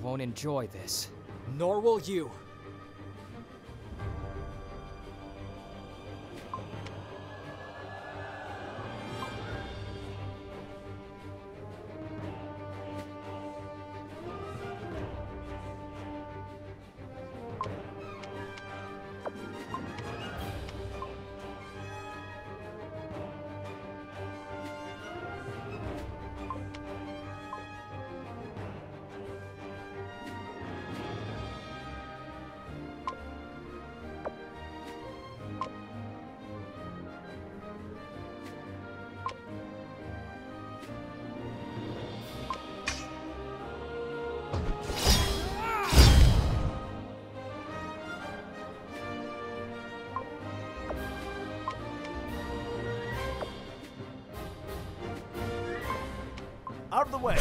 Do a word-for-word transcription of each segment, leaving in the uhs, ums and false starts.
Won't enjoy this. Nor will you. Out of the way!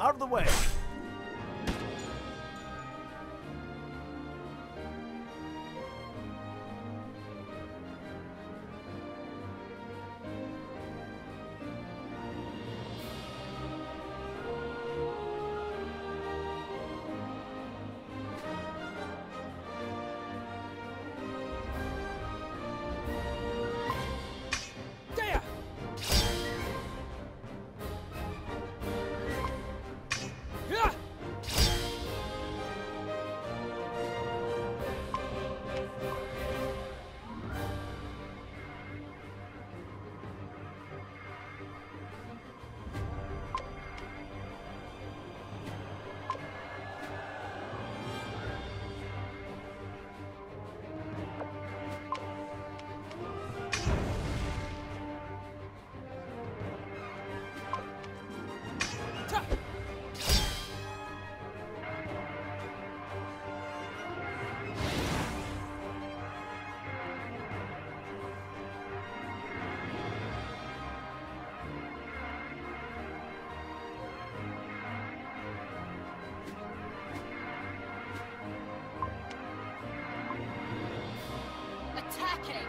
Out of the way! Attacking!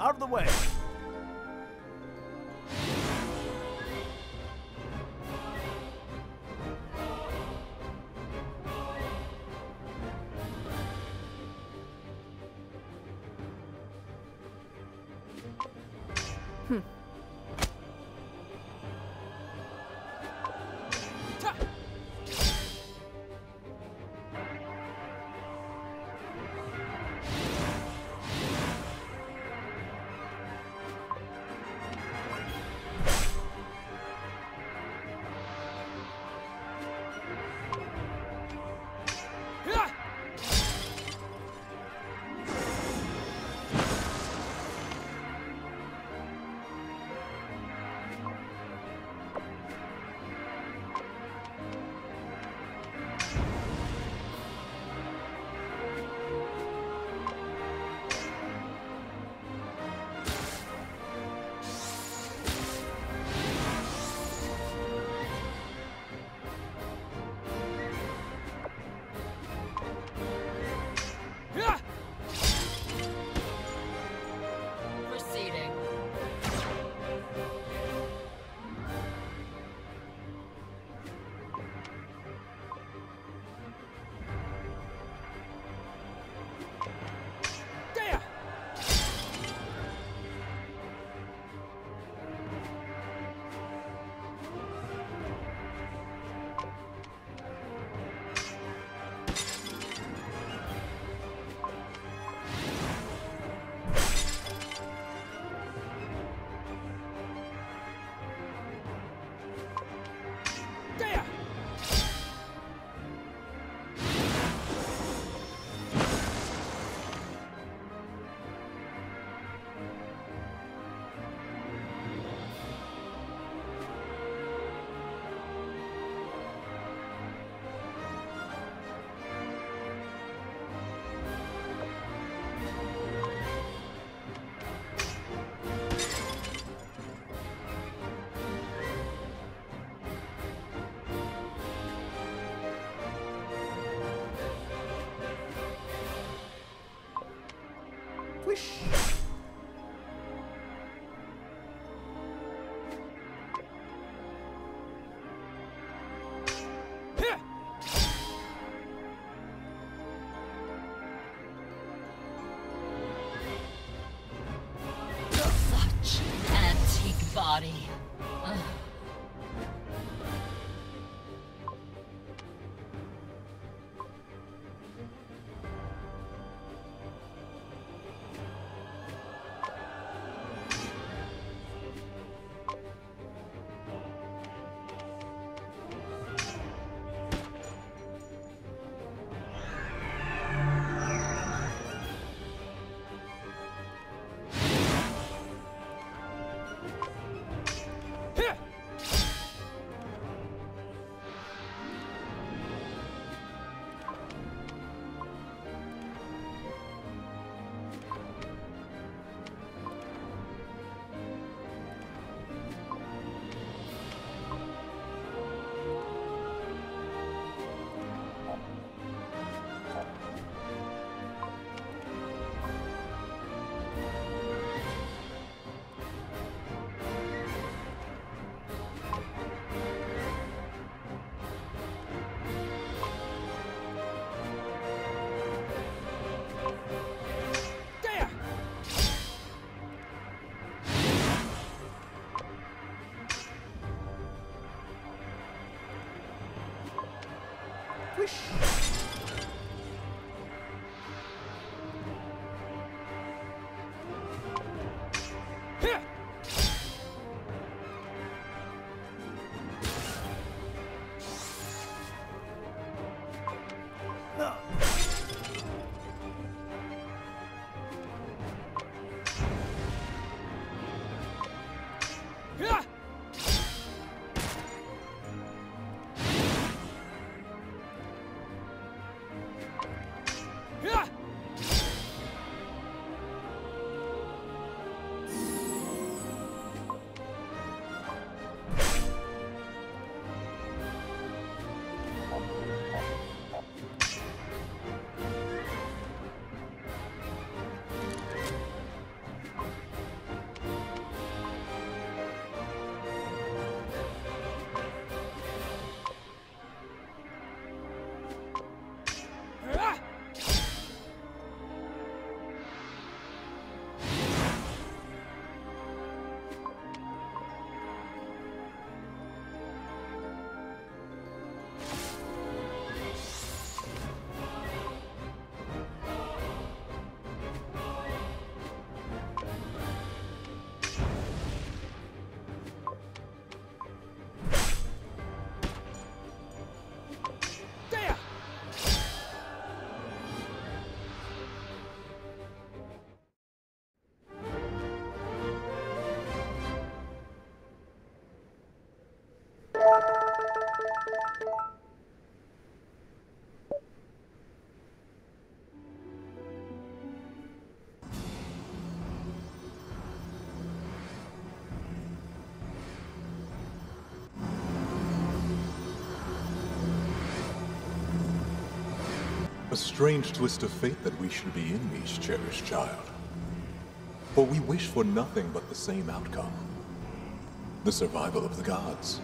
Out of the way! A strange twist of fate that we should be enemies, cherished child. For we wish for nothing but the same outcome. The survival of the gods.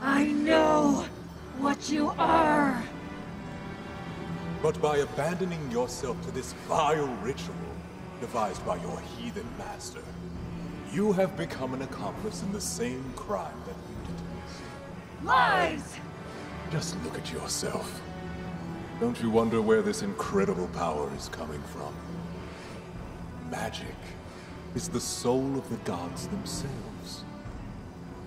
I know what you are. But by abandoning yourself to this vile ritual devised by your heathen master, you have become an accomplice in the same crime that you did. Lies! Just look at yourself. Don't you wonder where this incredible power is coming from? Magic is the soul of the gods themselves.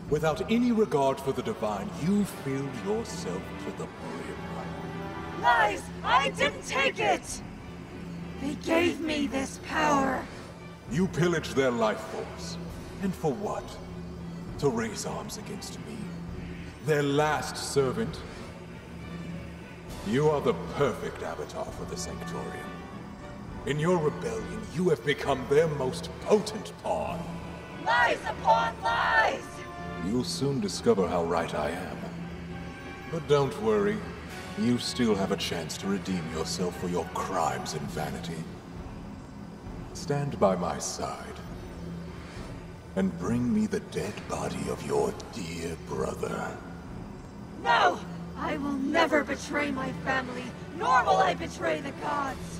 Without any regard for the divine, you filled yourself to the brim. Lies! I didn't take it! They gave me this power. You pillaged their life force. And for what? To raise arms against me. Their last servant. You are the perfect avatar for the Sanctorian. In your rebellion, you have become their most potent pawn. Lies upon lies! You'll soon discover how right I am. But don't worry. You still have a chance to redeem yourself for your crimes and vanity. Stand by my side, and bring me the dead body of your dear brother. No! I will never betray my family, nor will I betray the gods!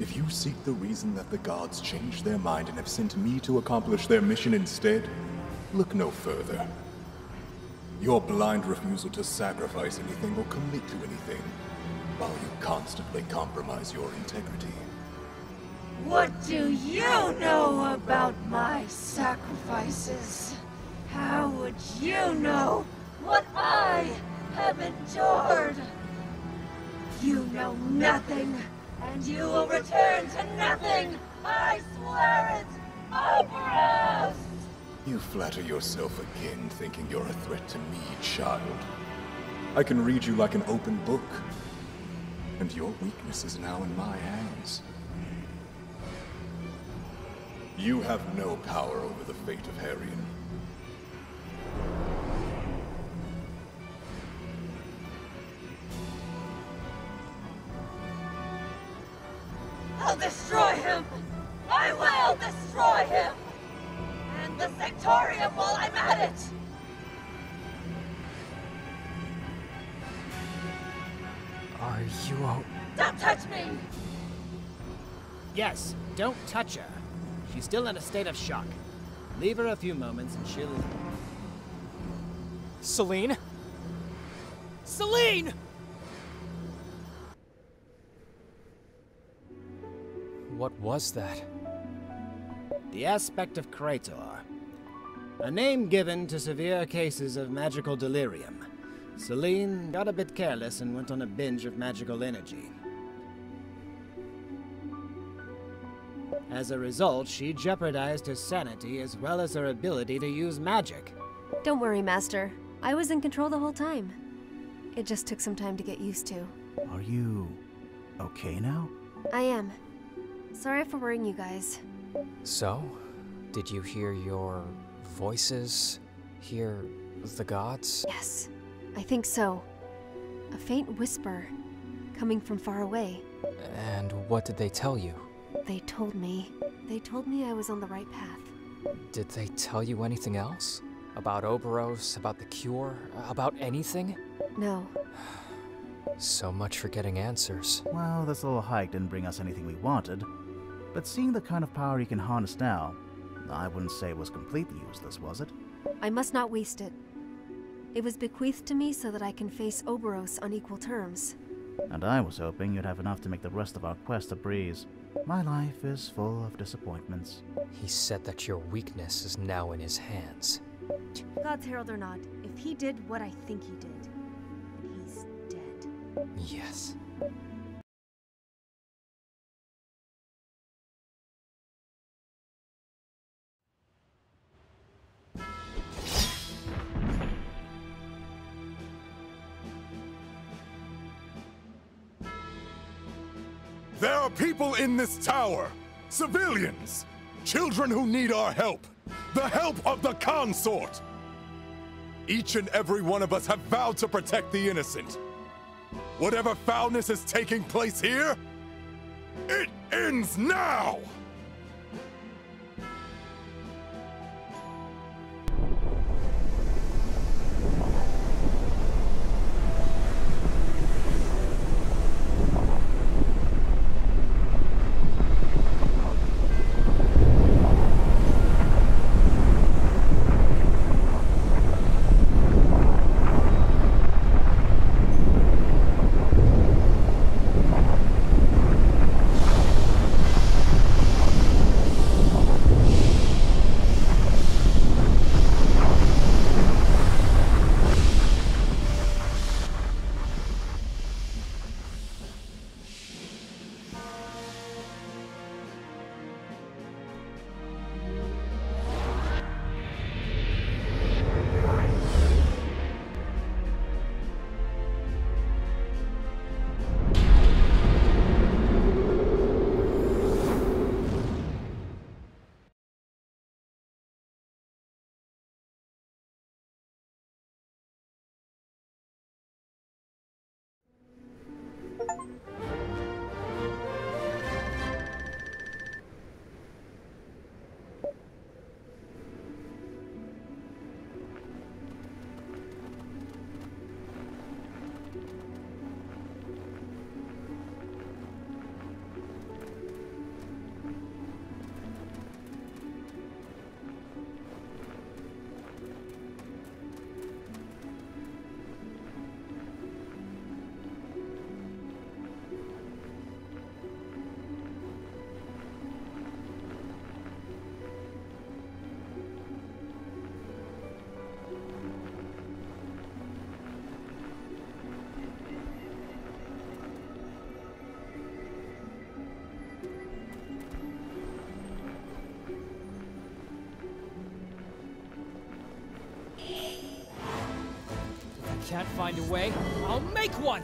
If you seek the reason that the gods changed their mind and have sent me to accomplish their mission instead, look no further. Your blind refusal to sacrifice anything or commit to anything, while you constantly compromise your integrity. What do you know about my sacrifices? How would you know what I have endured? You know nothing, and you will return to nothing! I swear it! Obrost! You flatter yourself again, thinking you're a threat to me, child. I can read you like an open book. And your weakness is now in my hands. You have no power over the fate of Heryon. I'll destroy him! I will destroy him! And the Sanctorium while I'm at it! Are you all... Don't touch me! Yes, don't touch her. She's still in a state of shock. Leave her a few moments and she'll... Celine? Celine! What was that? The aspect of Krator. A name given to severe cases of magical delirium. Celine got a bit careless and went on a binge of magical energy. As a result, she jeopardized her sanity as well as her ability to use magic. Don't worry, Master. I was in control the whole time. It just took some time to get used to. Are you... okay now? I am. Sorry for worrying you guys. So? Did you hear your... voices? Hear... the gods? Yes. I think so. A faint whisper, coming from far away. And what did they tell you? They told me. They told me I was on the right path. Did they tell you anything else? About Oberos, about the cure, about anything? No. So much for getting answers. Well, this little hike didn't bring us anything we wanted. But seeing the kind of power you can harness now, I wouldn't say it was completely useless, was it? I must not waste it. It was bequeathed to me so that I can face Oberos on equal terms. And I was hoping you'd have enough to make the rest of our quest a breeze. My life is full of disappointments. He said that your weakness is now in his hands. God's herald or not, if he did what I think he did, he's dead. Yes. There are people in this tower, civilians, children who need our help, the help of the consort. Each and every one of us have vowed to protect the innocent, Whatever foulness is taking place here, it ends now! Can't find a way, I'll make one!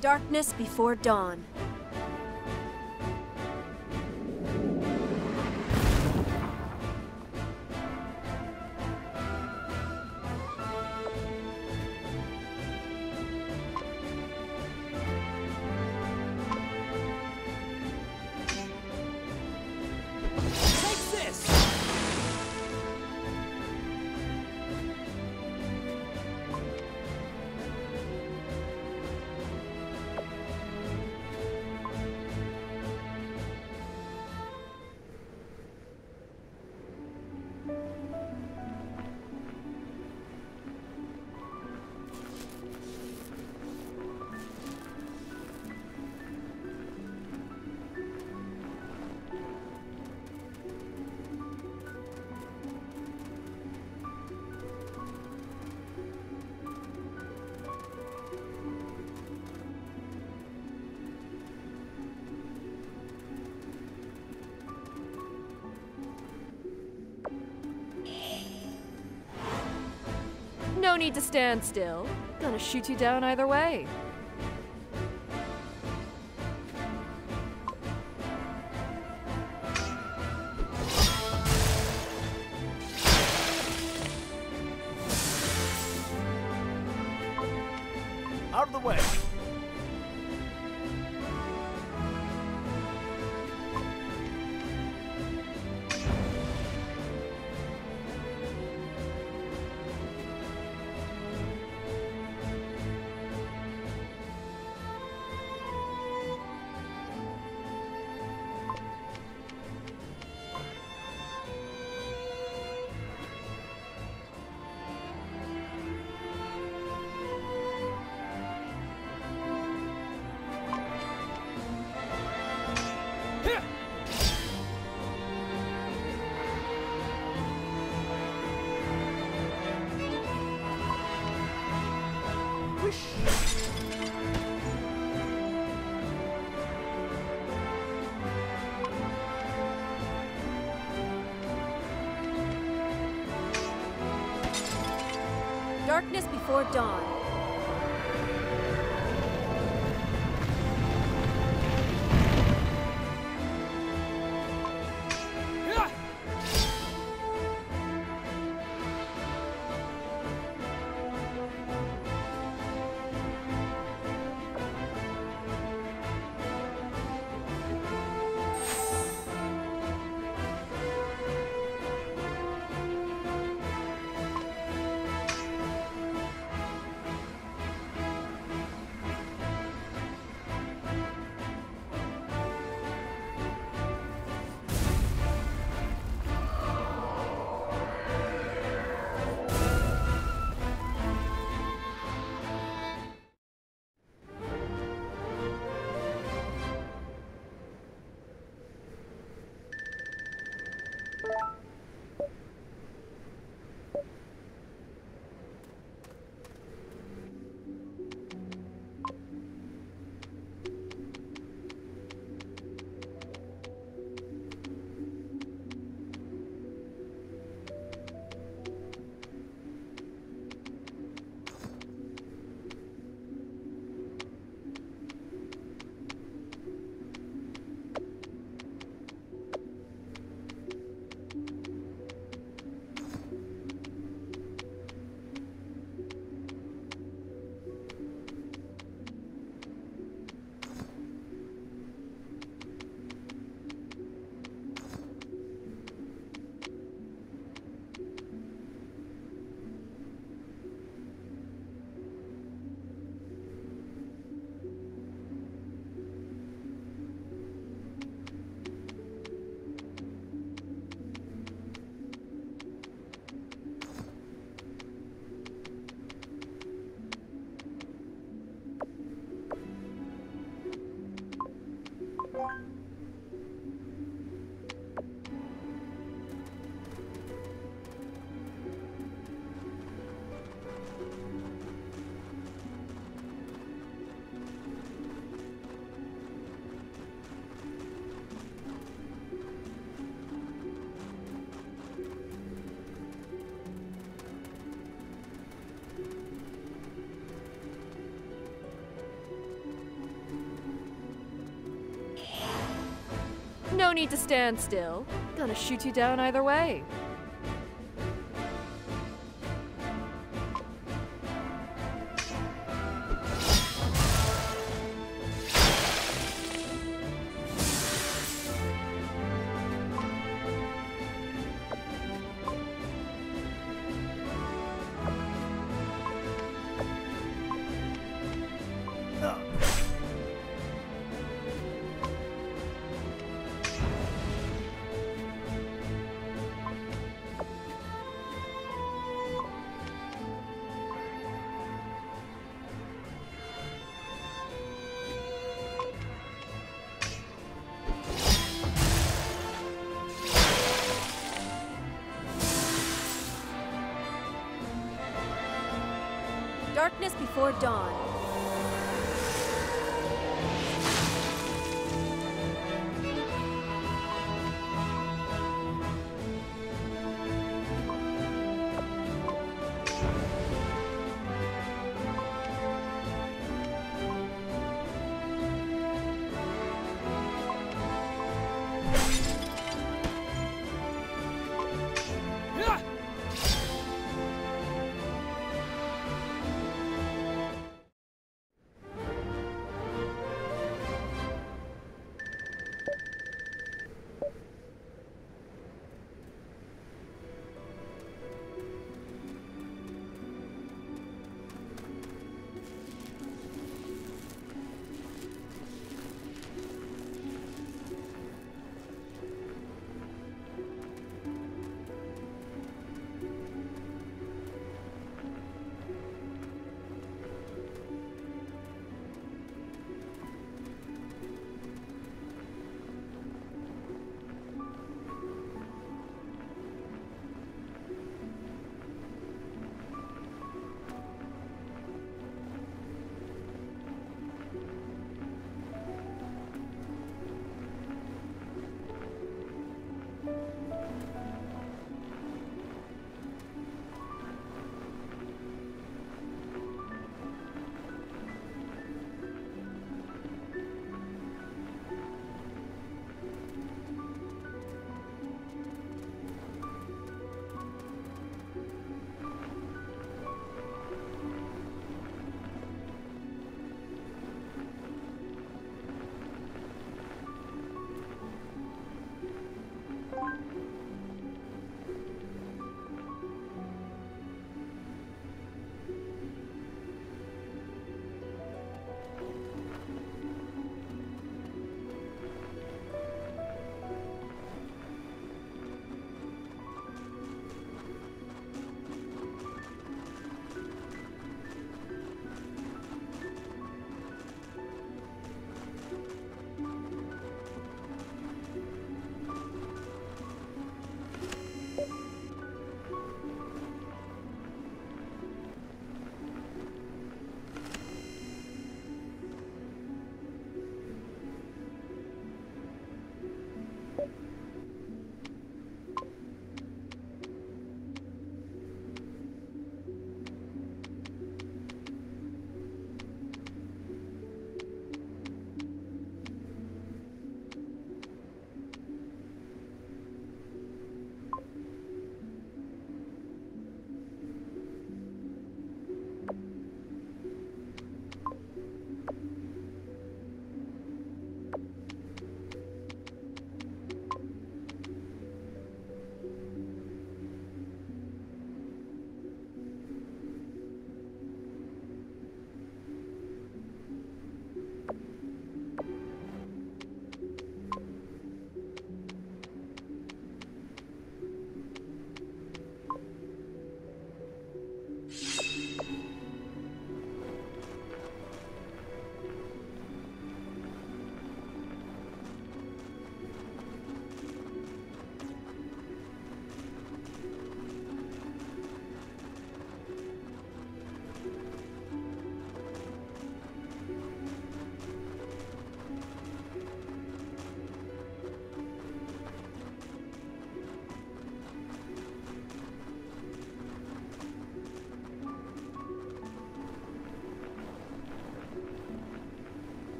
Darkness before dawn. no need to stand still. I'm gonna shoot you down either way. Out of the way. Darkness before dawn. No need to stand still. Gonna shoot you down either way. Darkness before dawn.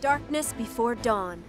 Darkness before dawn.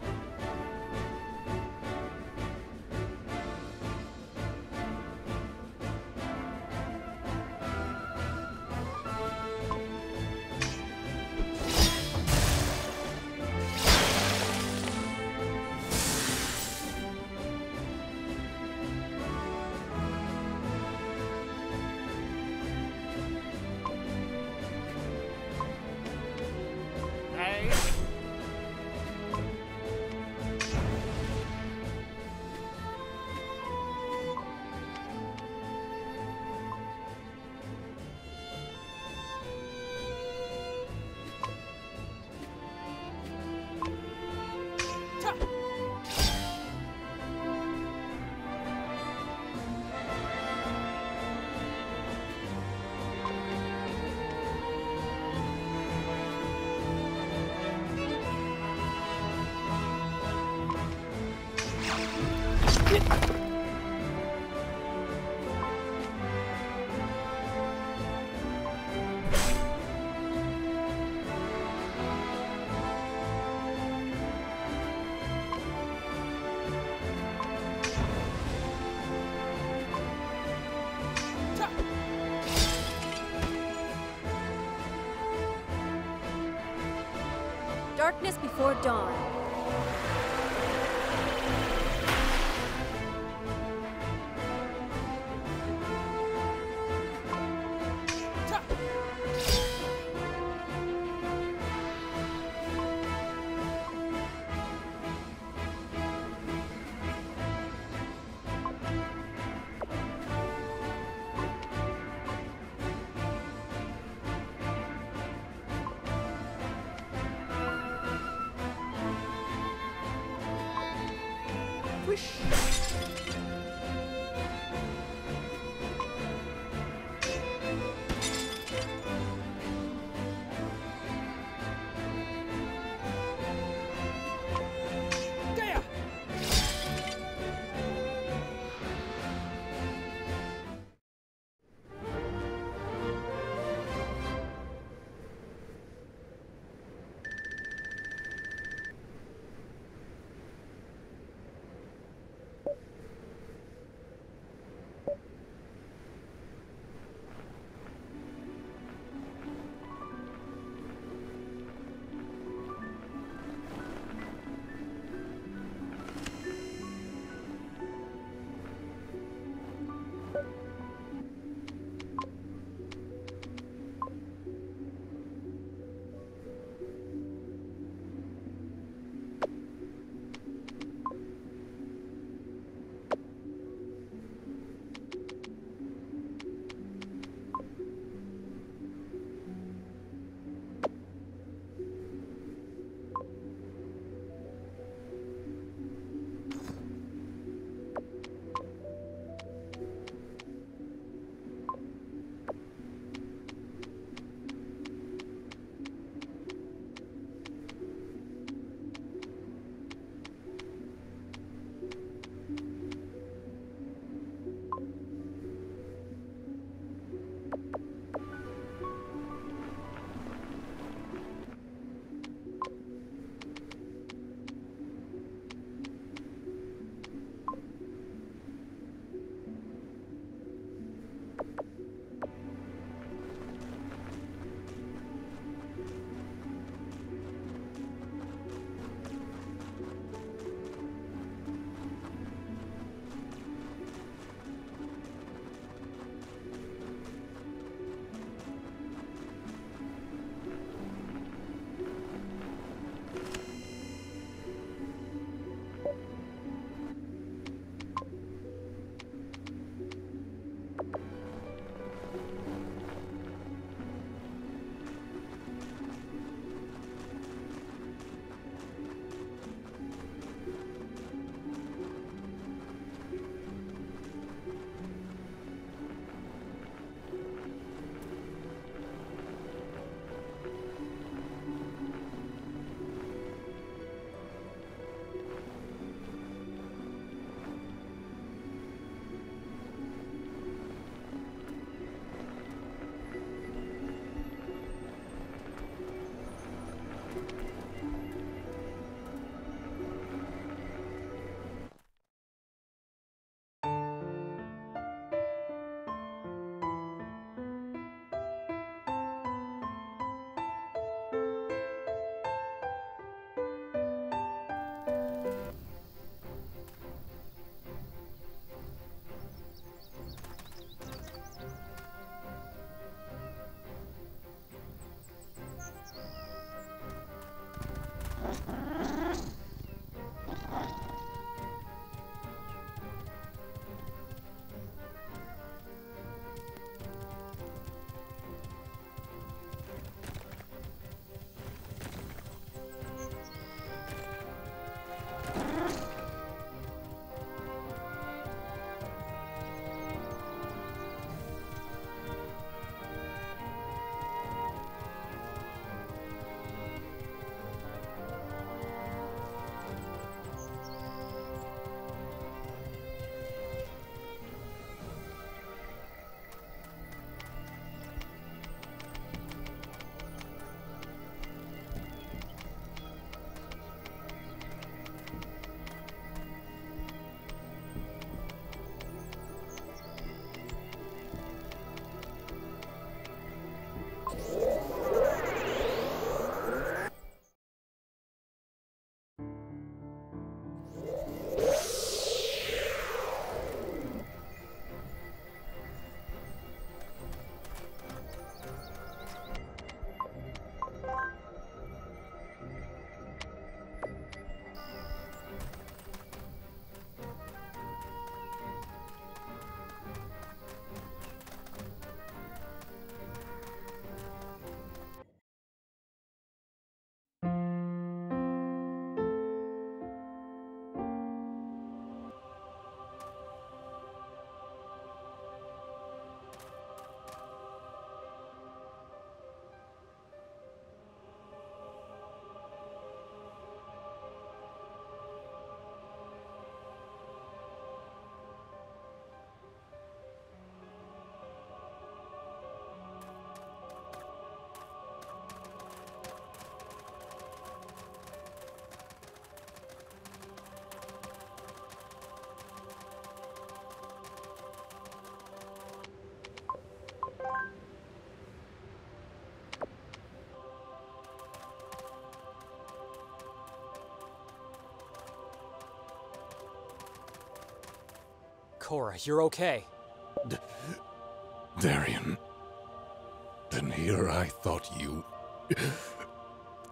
Darkness before dawn. Korra, you're okay. D Darion. And here I thought you...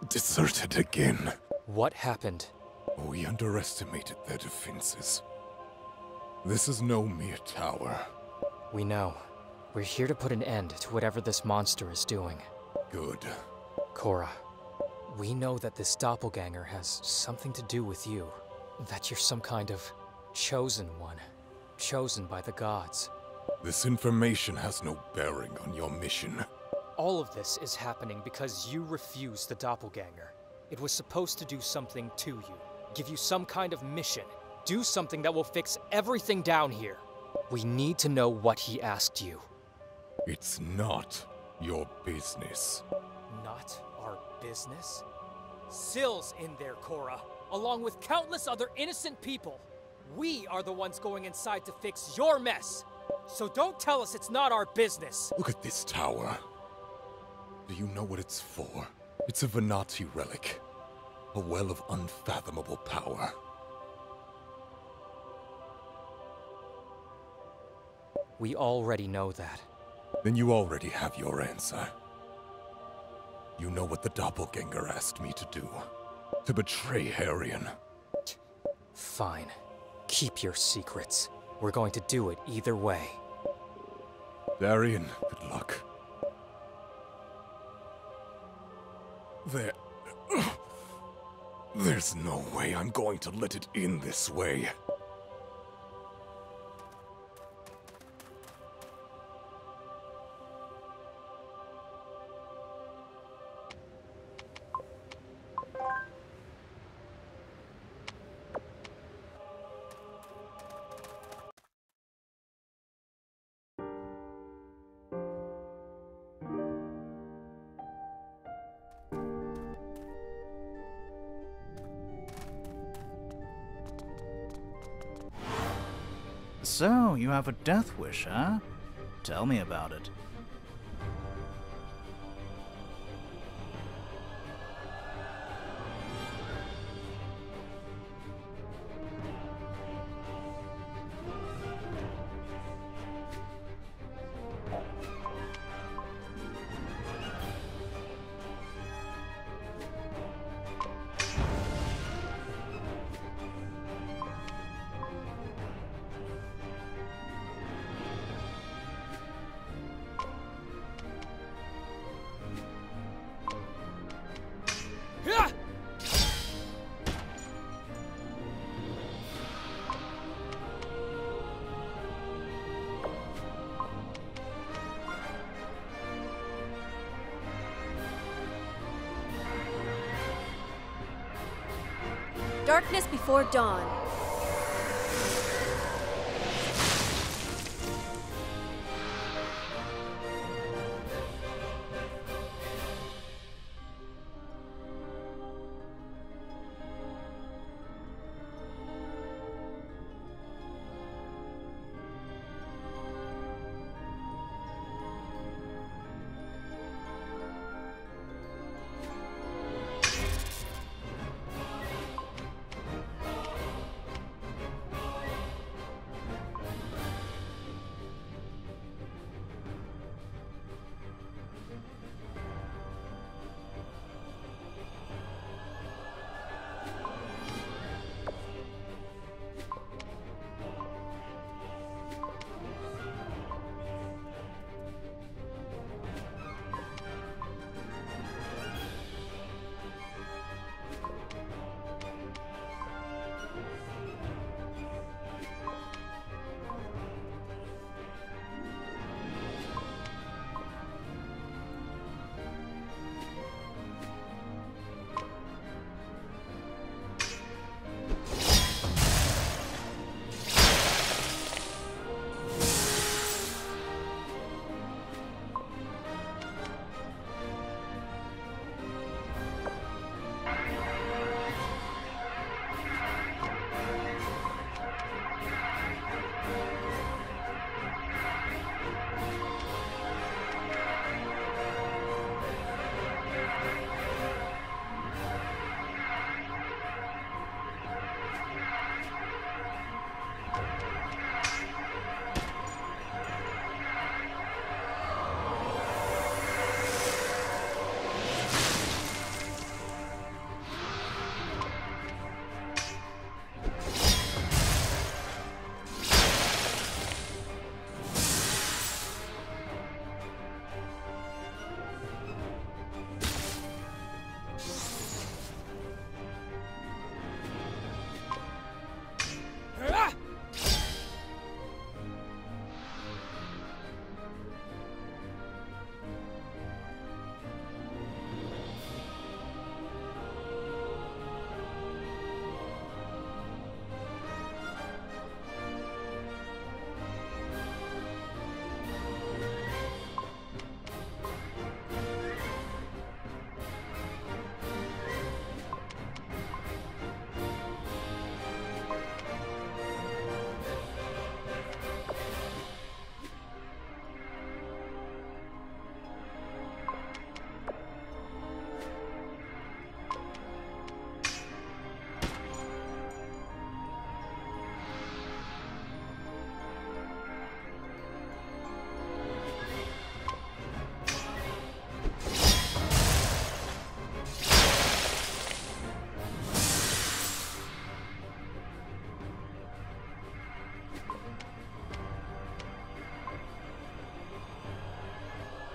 deserted again. What happened? We underestimated their defenses. This is no mere tower. We know. We're here to put an end to whatever this monster is doing. Good. Korra, we know that this doppelganger has something to do with you. That you're some kind of chosen one. Chosen by the gods. This information has no bearing on your mission. All of this is happening because you refused the doppelganger. It was supposed to do something to you. Give you some kind of mission. Do something that will fix everything down here. We need to know what he asked you. It's not your business. Not our business? Syl's in there, Korra, along with countless other innocent people. We are the ones going inside to fix your mess. So don't tell us it's not our business. Look at this tower. Do you know what it's for? It's a Venati relic. A well of unfathomable power. We already know that. Then you already have your answer. You know what the doppelganger asked me to do. To betray Heryon. Fine. Keep your secrets. We're going to do it either way. Darion, good luck. There... There's no way I'm going to let it in this way. So, you have a death wish, huh? Tell me about it. Darkness before dawn.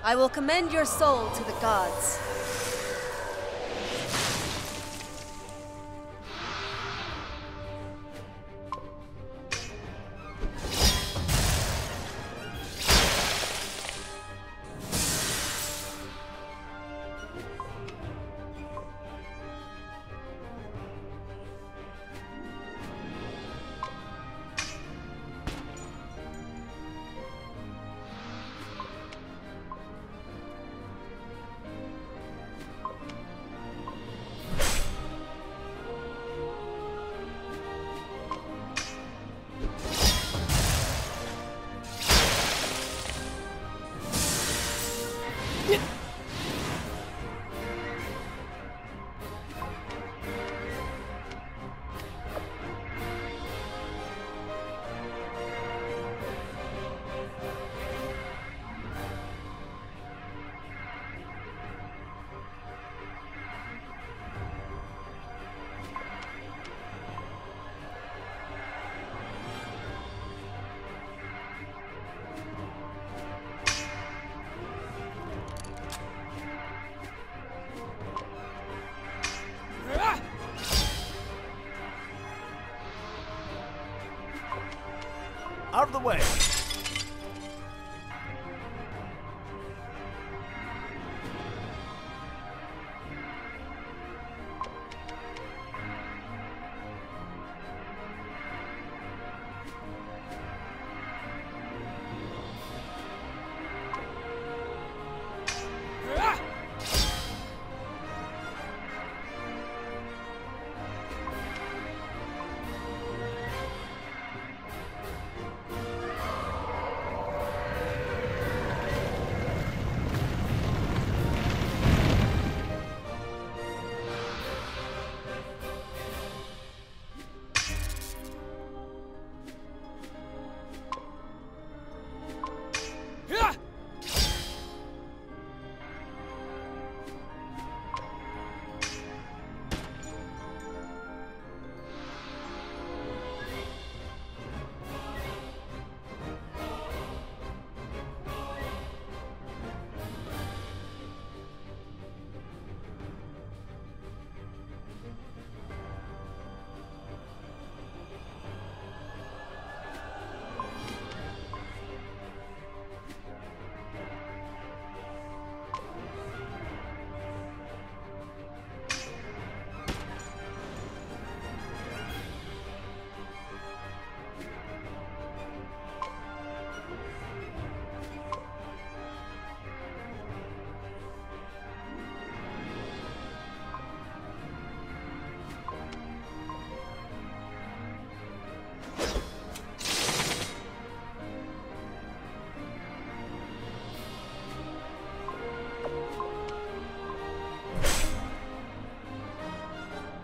I will commend your soul to the gods. Out of the way.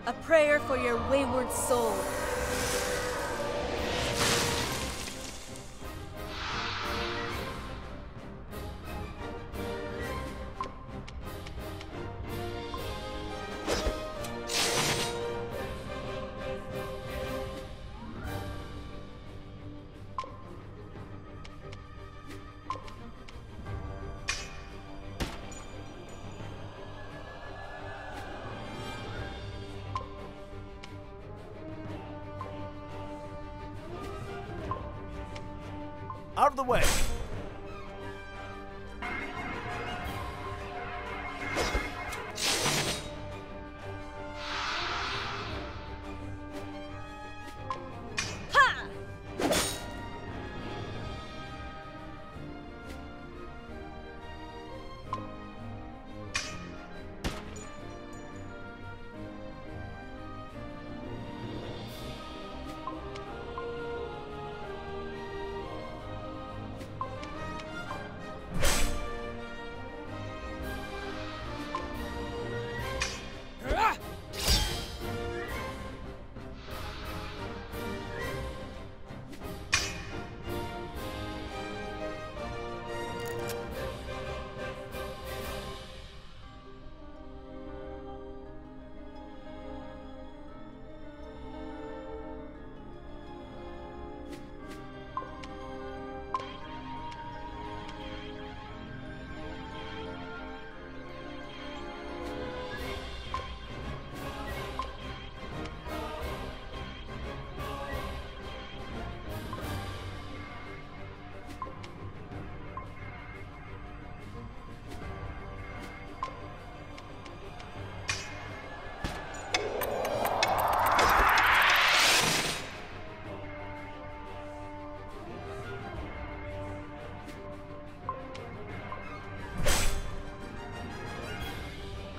A prayer for your wayward soul. Out of the way.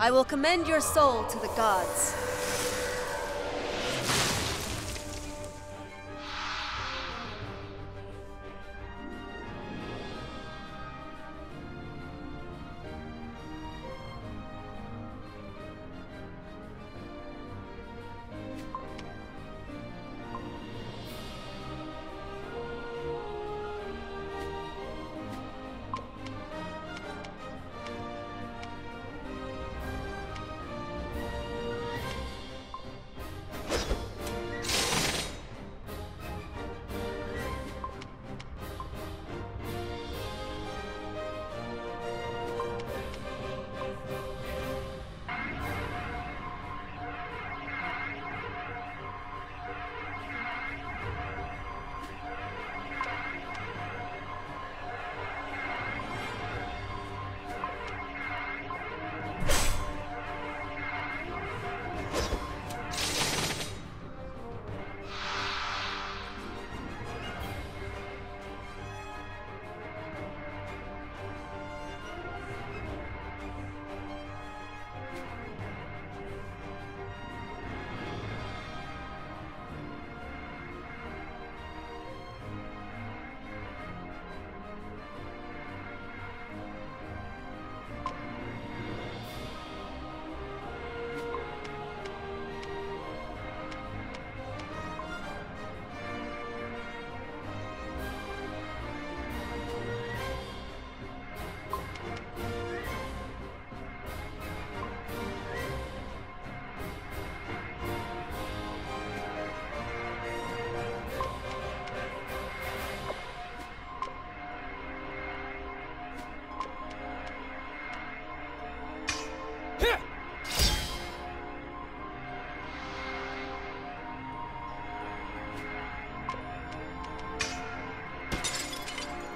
I will commend your soul to the gods.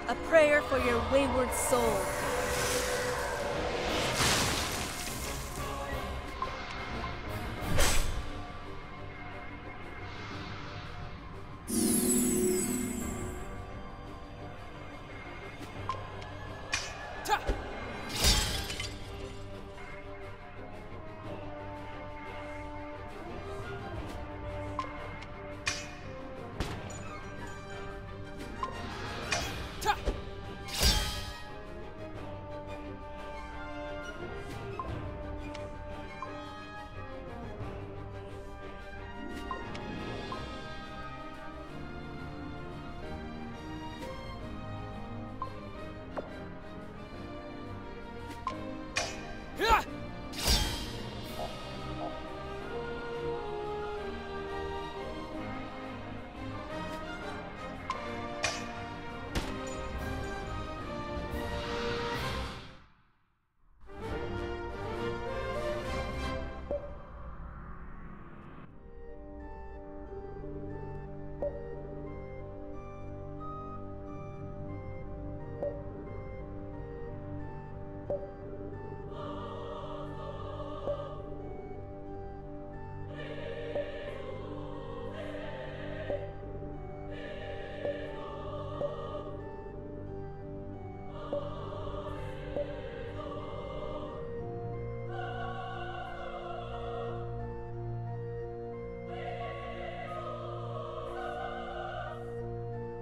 A prayer for your wayward soul.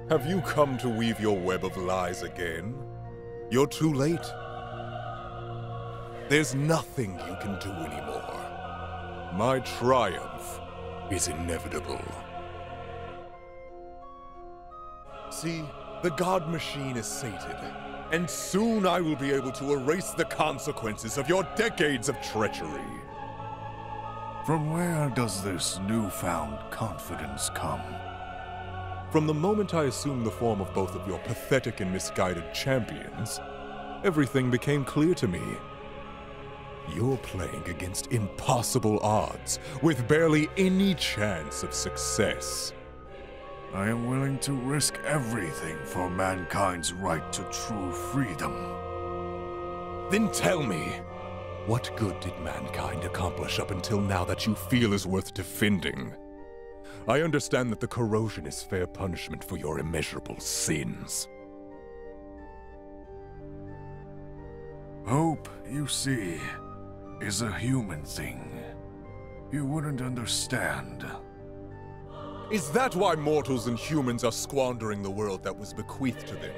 Have you come to weave your web of lies again? You're too late. There's nothing you can do anymore. My triumph is inevitable. See, the God Machine is sated, and soon I will be able to erase the consequences of your decades of treachery. From where does this newfound confidence come? From the moment I assumed the form of both of your pathetic and misguided champions, everything became clear to me. You're playing against impossible odds, with barely any chance of success. I am willing to risk everything for mankind's right to true freedom. Then tell me, what good did mankind accomplish up until now that you feel is worth defending? I understand that the corrosion is fair punishment for your immeasurable sins. Hope, you see, is a human thing. You wouldn't understand. Is that why mortals and humans are squandering the world that was bequeathed to them?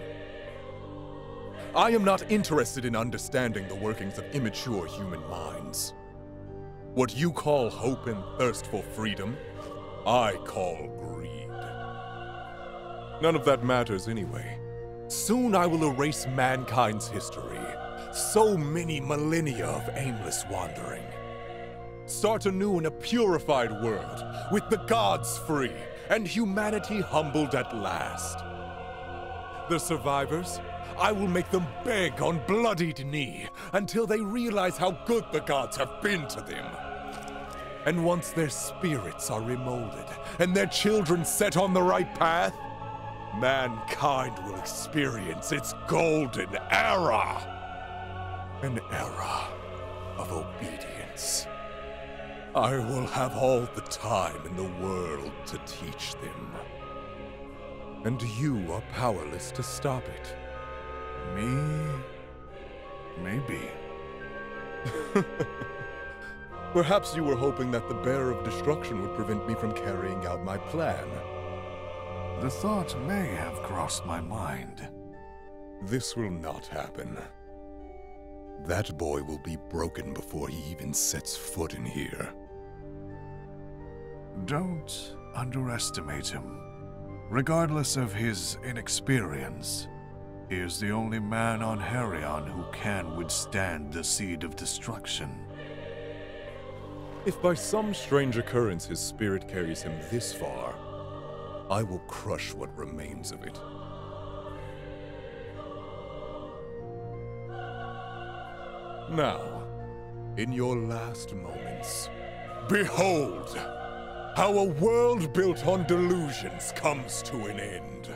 I am not interested in understanding the workings of immature human minds. What you call hope and thirst for freedom, I call greed. None of that matters anyway. Soon I will erase mankind's history. So many millennia of aimless wandering. Start anew in a purified world, with the gods free, and humanity humbled at last. The survivors? I will make them beg on bloodied knee, until they realize how good the gods have been to them. And once their spirits are remolded, and their children set on the right path, mankind will experience its golden era. An era of obedience. I will have all the time in the world to teach them. And you are powerless to stop it. Me? Maybe. Perhaps you were hoping that the Bearer of Destruction would prevent me from carrying out my plan. The thought may have crossed my mind. This will not happen. That boy will be broken before he even sets foot in here. Don't underestimate him. Regardless of his inexperience, he is the only man on Heryon who can withstand the Seed of Destruction. If by some strange occurrence his spirit carries him this far, I will crush what remains of it. Now, in your last moments, behold how a world built on delusions comes to an end.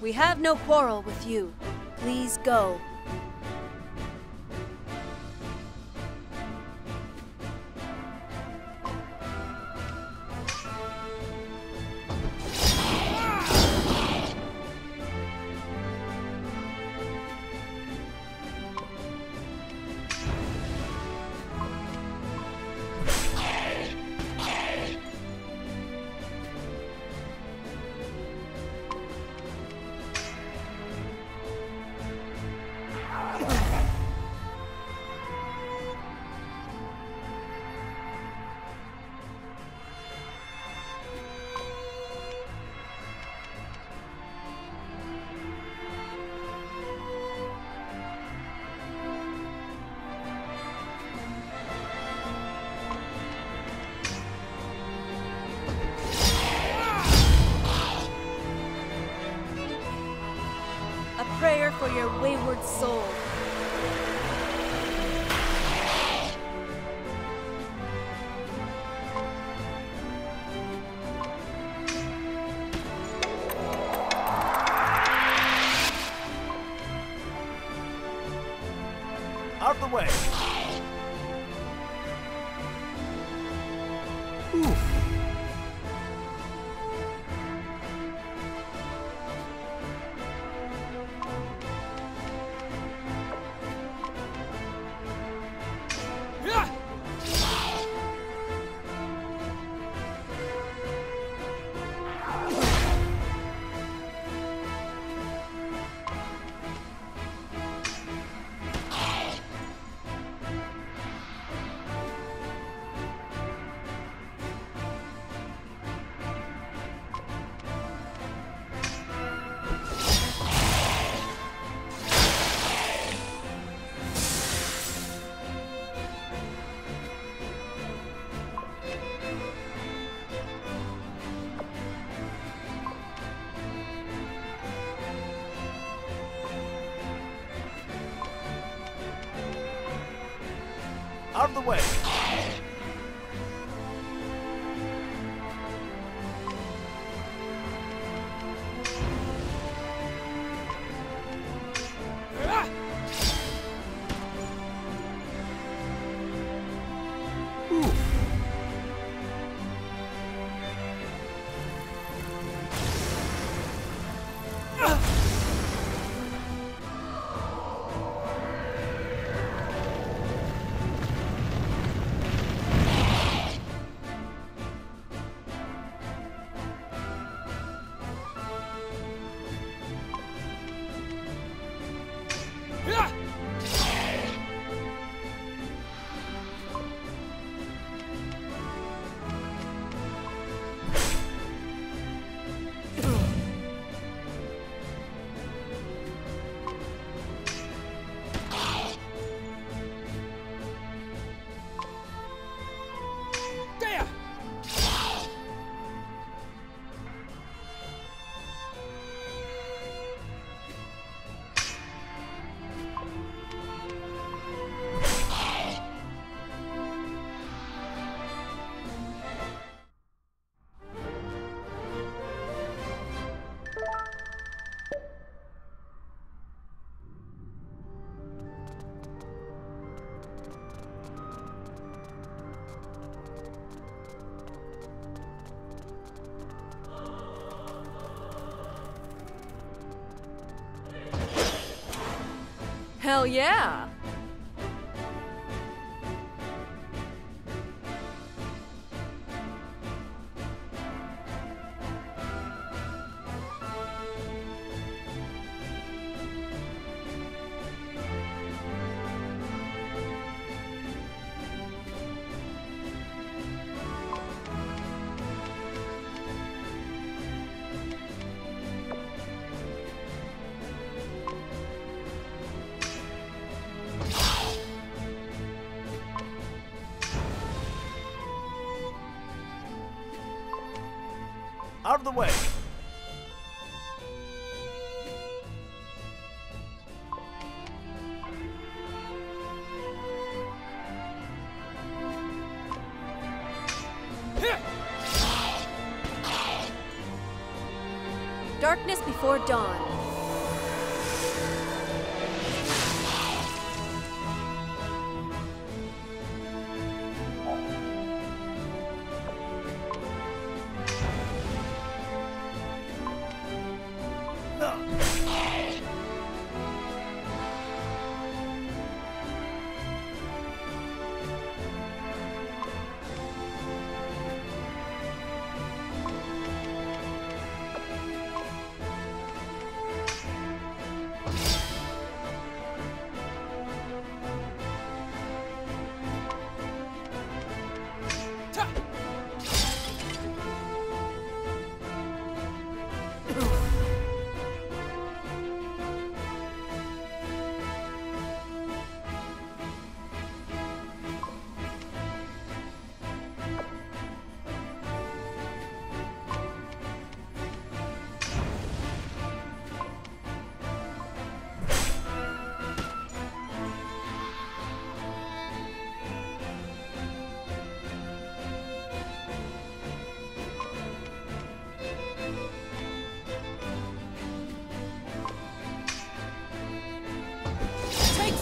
We have no quarrel with you. Please go. prayer for your wayward soul. Out of the way. Oof. Out of the way. Hell yeah! Out of the way. Darkness before dawn.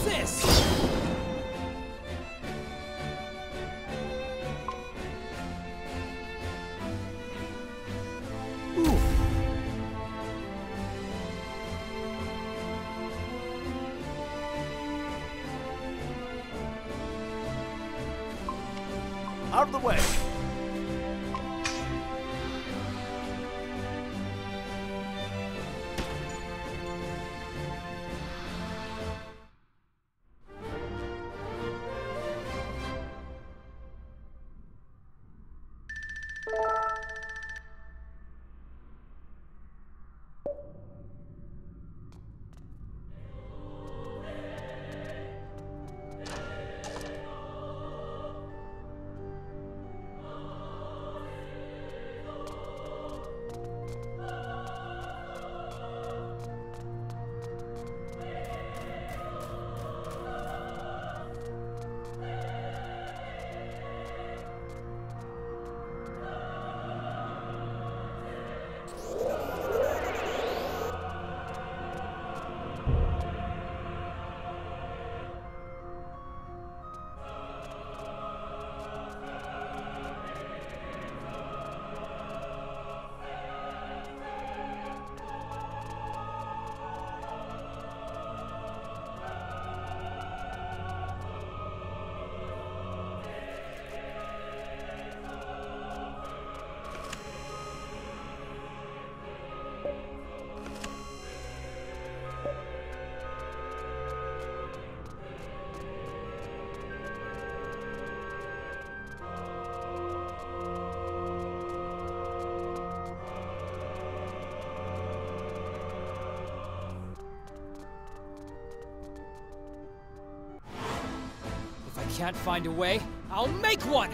this? Oof. Out of the way. Can't find a way, I'll make one!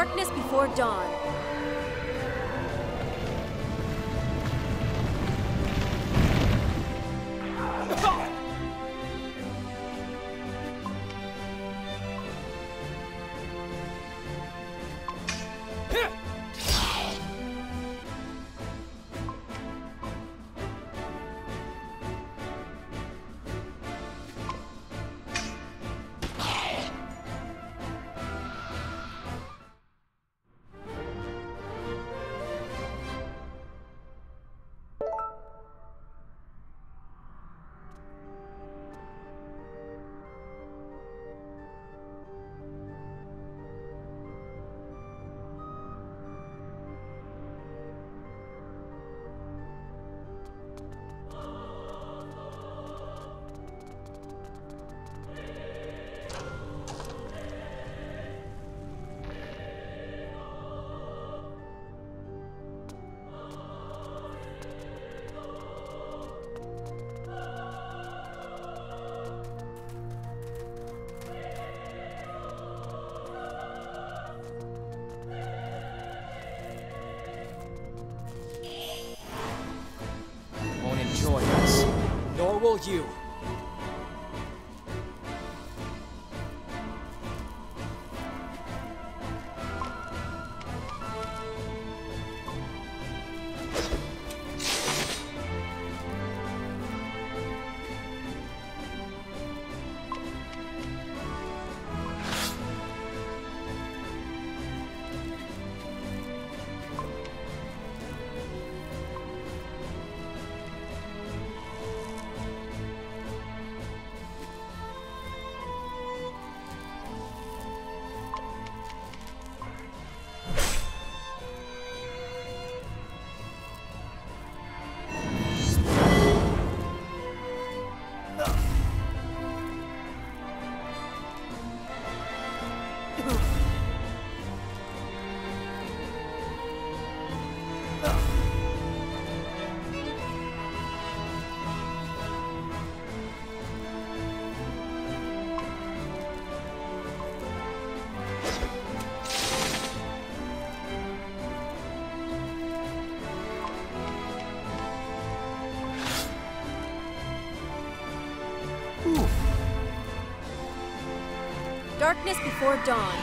Darkness before dawn. about you. Darkness before dawn.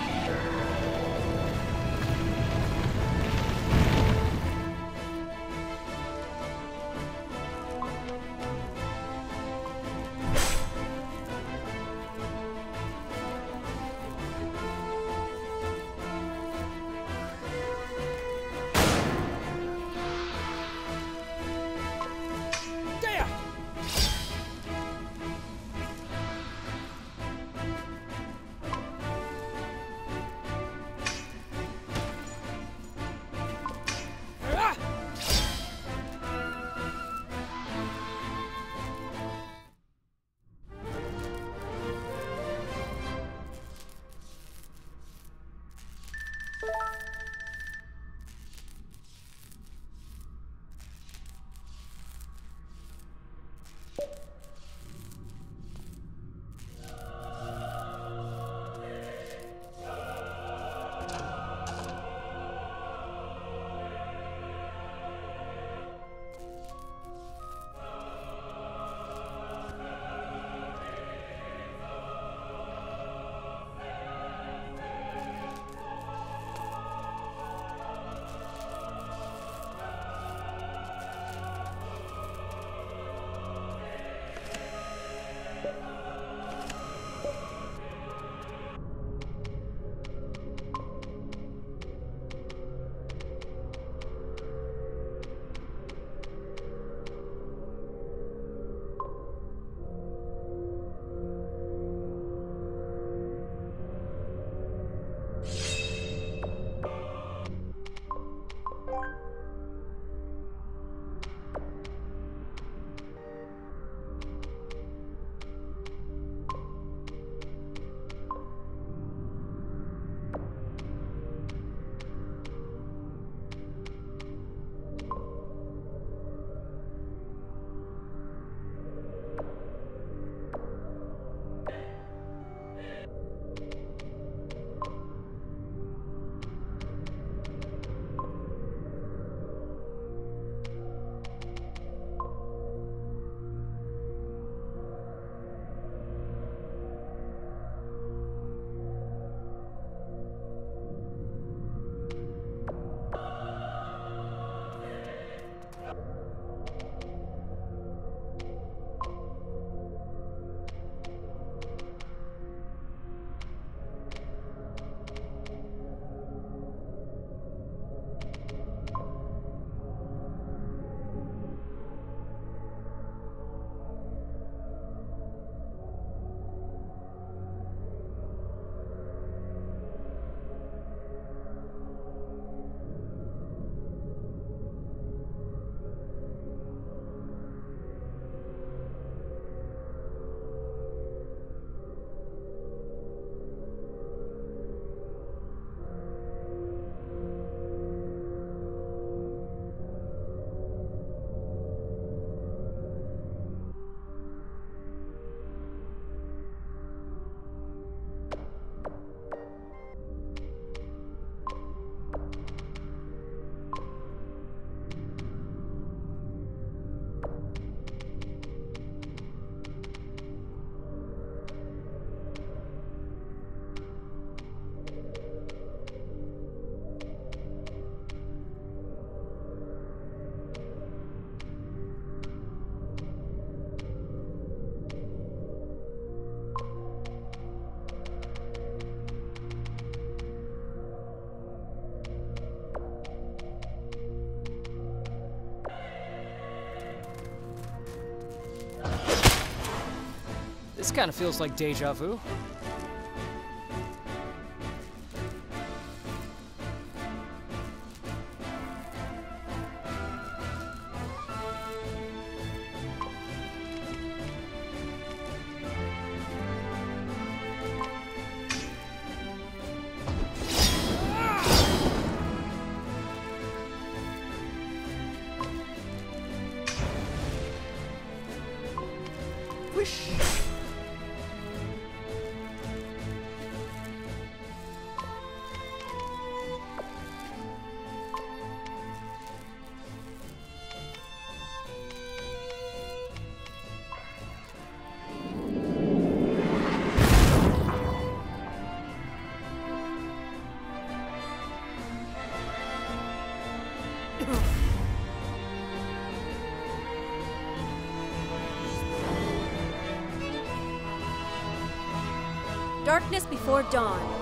This kind of feels like deja vu. Darkness before dawn.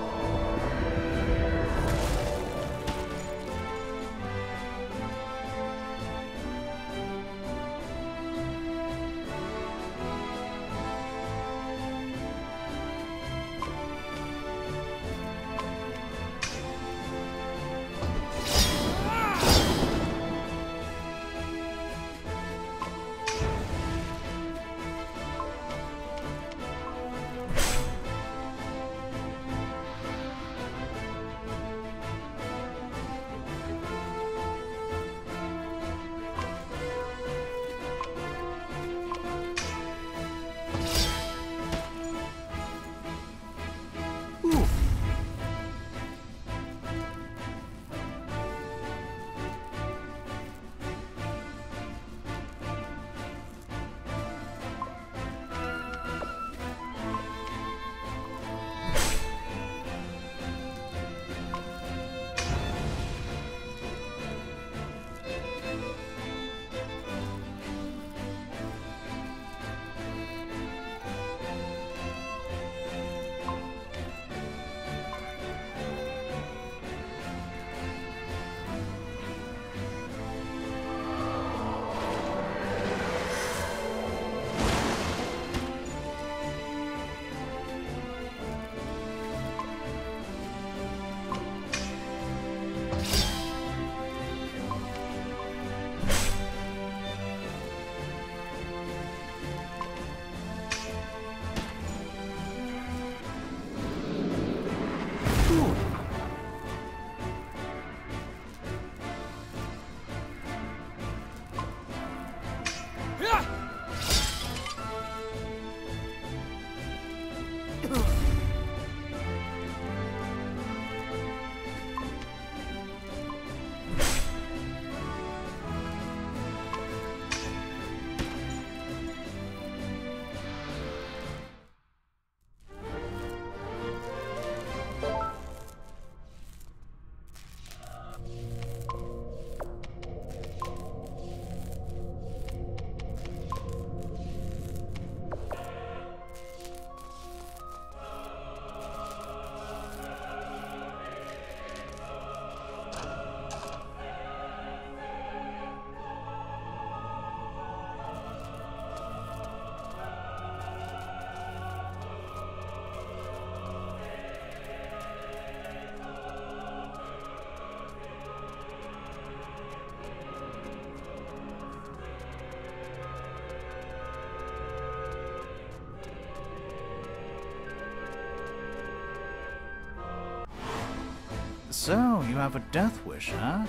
So, you have a death wish, huh?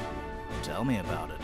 Tell me about it.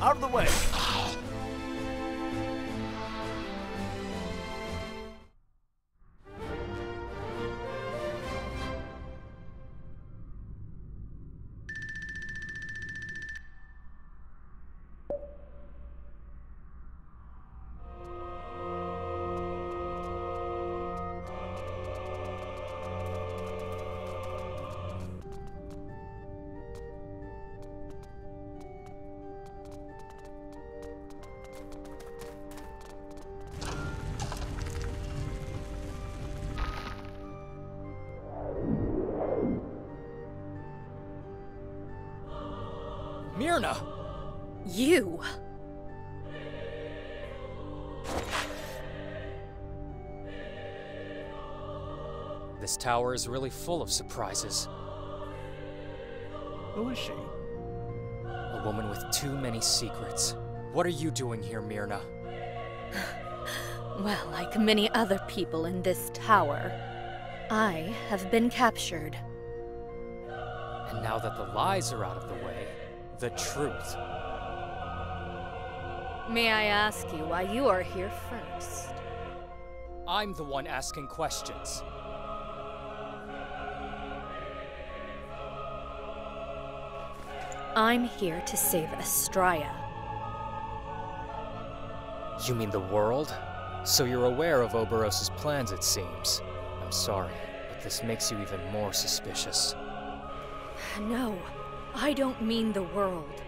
Out of the way. Myrna! You! This tower is really full of surprises. Who is she? A woman with too many secrets. What are you doing here, Myrna? Well, like many other people in this tower, I have been captured. And now that the lies are out of the way, the truth. May I ask you why you are here first? I'm the one asking questions. I'm here to save Astraea. You mean the world? So you're aware of Oberos' plans, it seems. I'm sorry, but this makes you even more suspicious. No. I don't mean the world.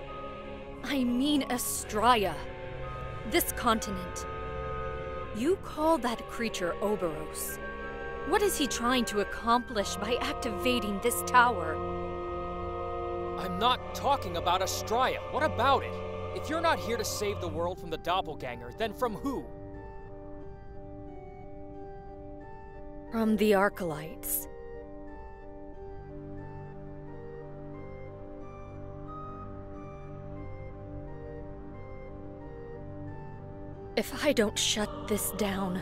I mean Astraea. This continent. You call that creature Oberos. What is he trying to accomplish by activating this tower? I'm not talking about Astraea. What about it? If you're not here to save the world from the doppelganger, then from who? From the Archelites. If I don't shut this down,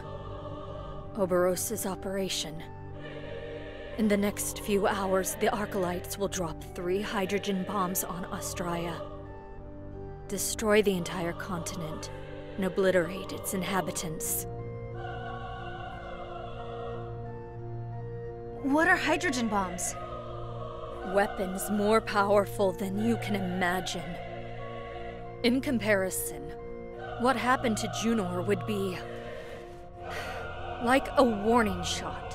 Oberos' operation. In the next few hours, the Archelites will drop three hydrogen bombs on Astraea. Destroy the entire continent and obliterate its inhabitants. What are hydrogen bombs? Weapons more powerful than you can imagine. In comparison, what happened to Junon would be like a warning shot.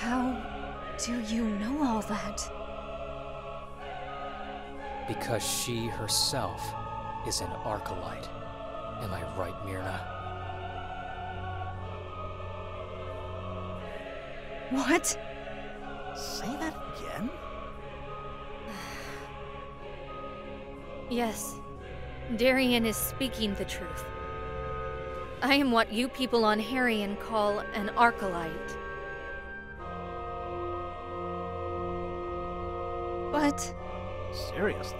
How do you know all that? Because she herself is an Archelite. Am I right, Myrna? What? Say that again? Yes. Darion is speaking the truth. I am what you people on Heryon call an Archelite. But... Seriously?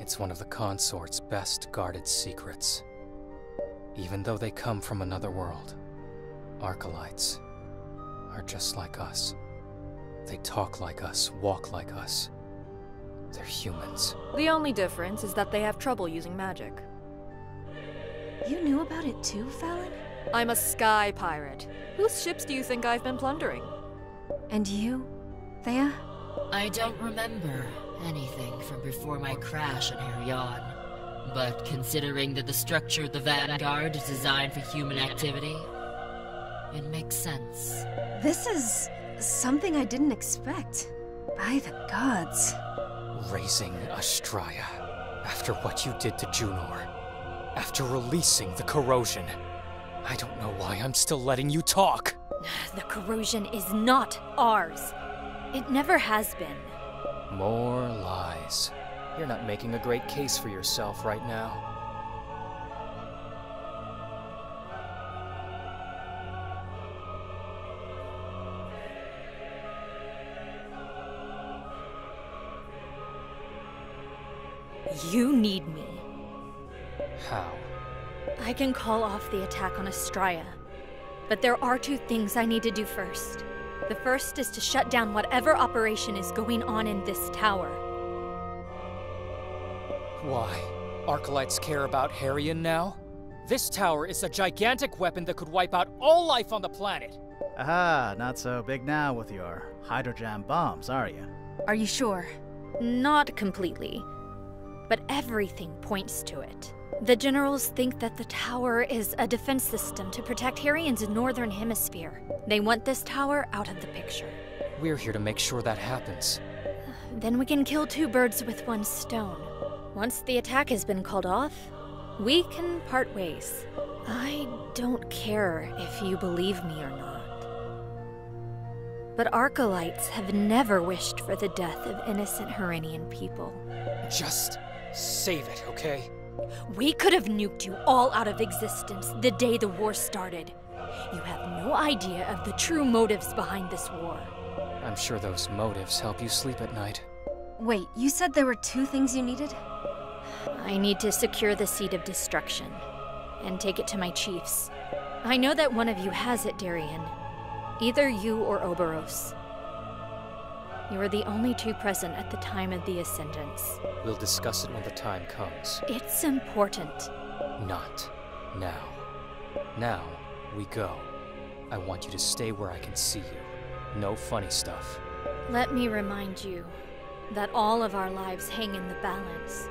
It's one of the Consort's best guarded secrets. Even though they come from another world, Archelites are just like us. They talk like us, walk like us. They're humans. The only difference is that they have trouble using magic. You knew about it too, Fallon? I'm a sky pirate. Whose ships do you think I've been plundering? And you, Thea? I don't remember anything from before my crash in Heryon. But considering that the structure of the Vanguard is designed for human activity, even make sense. This is something I didn't expect. By the gods. Raising Astraea. After what you did to Junor. After releasing the corrosion. I don't know why I'm still letting you talk. The corrosion is not ours. It never has been. More lies. You're not making a great case for yourself right now. You need me. How? I can call off the attack on Astraea, but there are two things I need to do first. The first is to shut down whatever operation is going on in this tower. Why? Archelites care about Heryon now? This tower is a gigantic weapon that could wipe out all life on the planet! Ah, not so big now with your hydrogen bombs, are you? Are you sure? Not completely. But everything points to it. The generals think that the tower is a defense system to protect Heryon's northern hemisphere. They want this tower out of the picture. We're here to make sure that happens. Then we can kill two birds with one stone. Once the attack has been called off, we can part ways. I don't care if you believe me or not. But Archelites have never wished for the death of innocent Heryonian people. Just... save it, okay? We could have nuked you all out of existence the day the war started. You have no idea of the true motives behind this war. I'm sure those motives help you sleep at night. Wait, you said there were two things you needed? I need to secure the Seed of Destruction and take it to my chiefs. I know that one of you has it, Darion. Either you or Oberos. You were the only two present at the time of the Ascendance. We'll discuss it when the time comes. It's important. Not now. Now, we go. I want you to stay where I can see you. No funny stuff. Let me remind you that all of our lives hang in the balance.